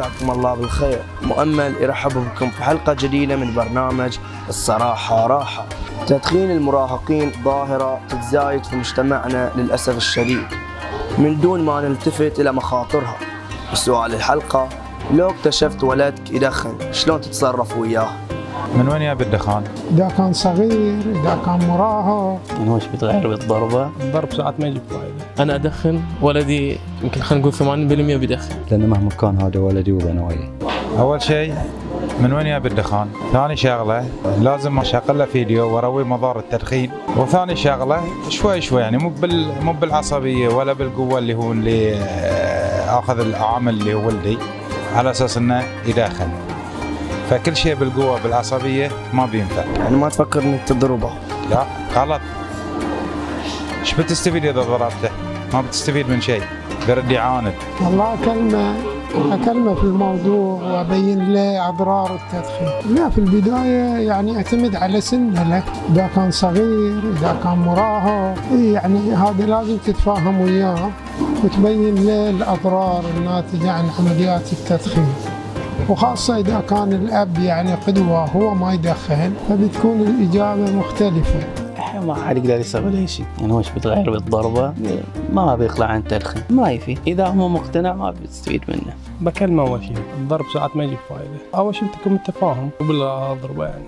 مساكم الله بالخير. مؤمل يرحب بكم في حلقة جديدة من برنامج الصراحة راحة. تدخين المراهقين ظاهرة تتزايد في مجتمعنا للأسف الشديد من دون ما نلتفت إلى مخاطرها. سؤال الحلقة: لو اكتشفت ولدك يدخن شلون تتصرف وياه؟ من وين يا بالدخان؟ إذا كان صغير، إذا كان مراهق، مش بيتغير بالضربة. الضرب ساعات ما يجيب فايدة. أنا أدخن، ولدي يمكن خلينا نقول 80% بيدخن، لأن مهما كان هذا ولدي وأنا وياه. أول شيء من وين يا بالدخان؟ ثاني شغلة لازم أشغل له فيديو وأروي مضار التدخين، وثاني شغلة شوي شوي، يعني مو بالعصبية ولا بالقوة اللي هو اللي آخذ العمل اللي هو ولدي على أساس إنه يدخن. فكل شيء بالقوة بالعصبية ما بينفع. يعني ما تفكر انك تضربه؟ لا، غلط. ايش بتستفيد اذا ضربته؟ ما بتستفيد من شيء، برد يعاند. والله اكلمه في الموضوع وابين له اضرار التدخين. لا، في البداية يعني اعتمد على سنه له، اذا كان صغير، اذا كان مراهق، يعني هذا لازم تتفاهم وياه وتبين له الاضرار الناتجة عن عمليات التدخين. وخاصة إذا كان الأب يعني قدوة هو ما يدخن، فبتكون الإجابة مختلفة. ما حد يقدر يسوي له شيء، يعني هو بيتغير بالضربة، ما بيخلع عن التدخين، ما يفيد. إذا هو مقتنع ما بتستفيد منه. بكلمه أول شيء، الضرب ساعات ما يجيب فايدة، أول شيء بتكون التفاهم قبل الضربة، يعني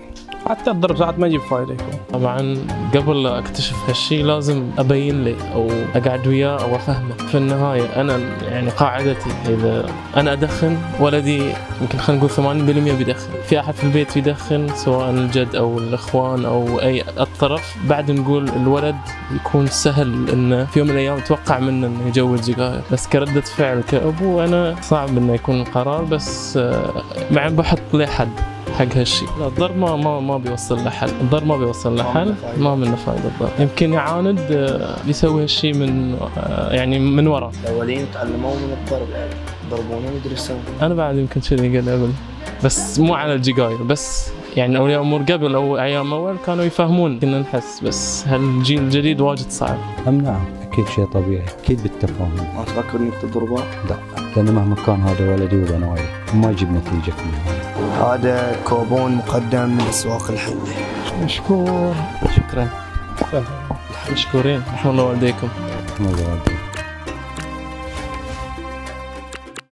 حتى الضرب ساعات ما يجيب فايدة يكون. طبعا قبل أكتشف هالشيء لازم أبين لي أو أقعد وياه أو أفهمه. في النهاية أنا يعني قاعدتي إذا أنا أدخن، ولدي يمكن خلينا نقول 80% بيدخن، في أحد في البيت يدخن سواء الجد أو الإخوان أو أي الطرف، بعد نقول الولد يكون سهل انه في يوم من الايام اتوقع منه انه يجود سجاير، بس كردة فعل كأبو انا صعب انه يكون القرار، بس مع بحط له حد حق هالشيء. لا، الضرب ما بيوصل لحل، الضرب ما بيوصل لحل، ما منه فايده الضرب. يمكن يعاند يسوي هالشيء من يعني من وراء. الاولين تعلموا من الضرب، يعني يضربونه ويدرسون. انا بعد يمكن كذي قبل، بس مو على السجاير بس، يعني اولياء امور قبل او ايام اول كانوا يفهمون كنا نحس، بس هالجيل الجديد واجد صعب. نعم، اكيد شيء طبيعي، اكيد بالتفاهم. ما تفكر انك تضربه؟ لا، لان مهما كان هذا ولدي وانا وياه، ما يجيب نتيجه في النهايه. هذا كوبون مقدم من اسواق الحله. مشكور. شكرا. مشكورين، رحم الله والديكم.